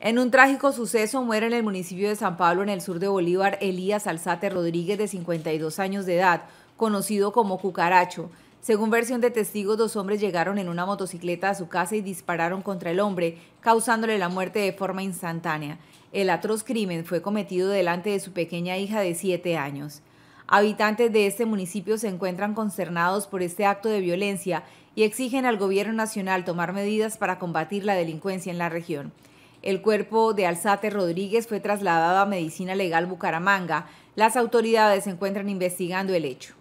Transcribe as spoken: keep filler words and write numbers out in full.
En un trágico suceso muere en el municipio de San Pablo, en el sur de Bolívar, Elías Alzate Rodríguez, de cincuenta y dos años de edad, conocido como Cucaracho. Según versión de testigos, dos hombres llegaron en una motocicleta a su casa y dispararon contra el hombre, causándole la muerte de forma instantánea. El atroz crimen fue cometido delante de su pequeña hija de siete años. Habitantes de este municipio se encuentran consternados por este acto de violencia y exigen al gobierno nacional tomar medidas para combatir la delincuencia en la región. El cuerpo de Alzate Rodríguez fue trasladado a Medicina Legal Bucaramanga. Las autoridades se encuentran investigando el hecho.